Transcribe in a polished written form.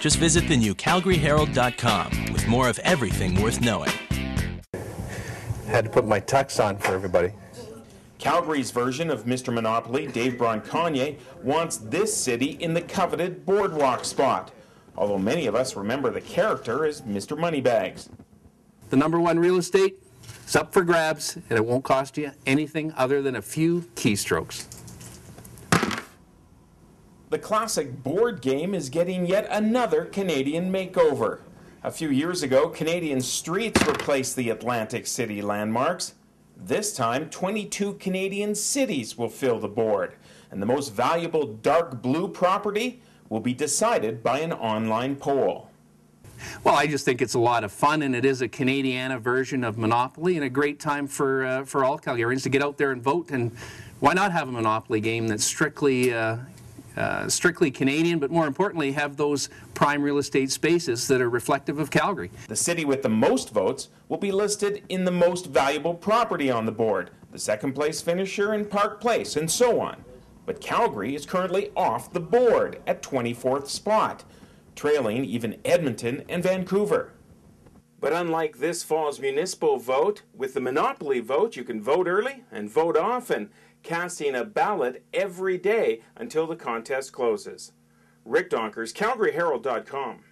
Just visit the new CalgaryHerald.com with more of everything worth knowing. Had to put my tux on for everybody. Calgary's version of Mr. Monopoly, Dave Bronconnier, wants this city in the coveted Boardwalk spot, although many of us remember the character as Mr. Moneybags. The #1 real estate, it's up for grabs, and it won't cost you anything other than a few keystrokes. The classic board game is getting yet another Canadian makeover. A few years ago, Canadian streets replaced the Atlantic City landmarks. This time, 22 Canadian cities will fill the board, and the most valuable dark blue property will be decided by an online poll. Well, I just think it's a lot of fun, and it is a Canadiana version of Monopoly, and a great time for all Calgarians to get out there and vote. And why not have a Monopoly game that's strictly Canadian, but more importantly, have those prime real estate spaces that are reflective of Calgary. The city with the most votes will be listed in the most valuable property on the board, the second place finisher in Park Place, and so on. But Calgary is currently off the board at 24th spot, trailing even Edmonton and Vancouver. But unlike this fall's municipal vote, with the Monopoly vote, you can vote early and vote often, casting a ballot every day until the contest closes. Rick Donkers, CalgaryHerald.com.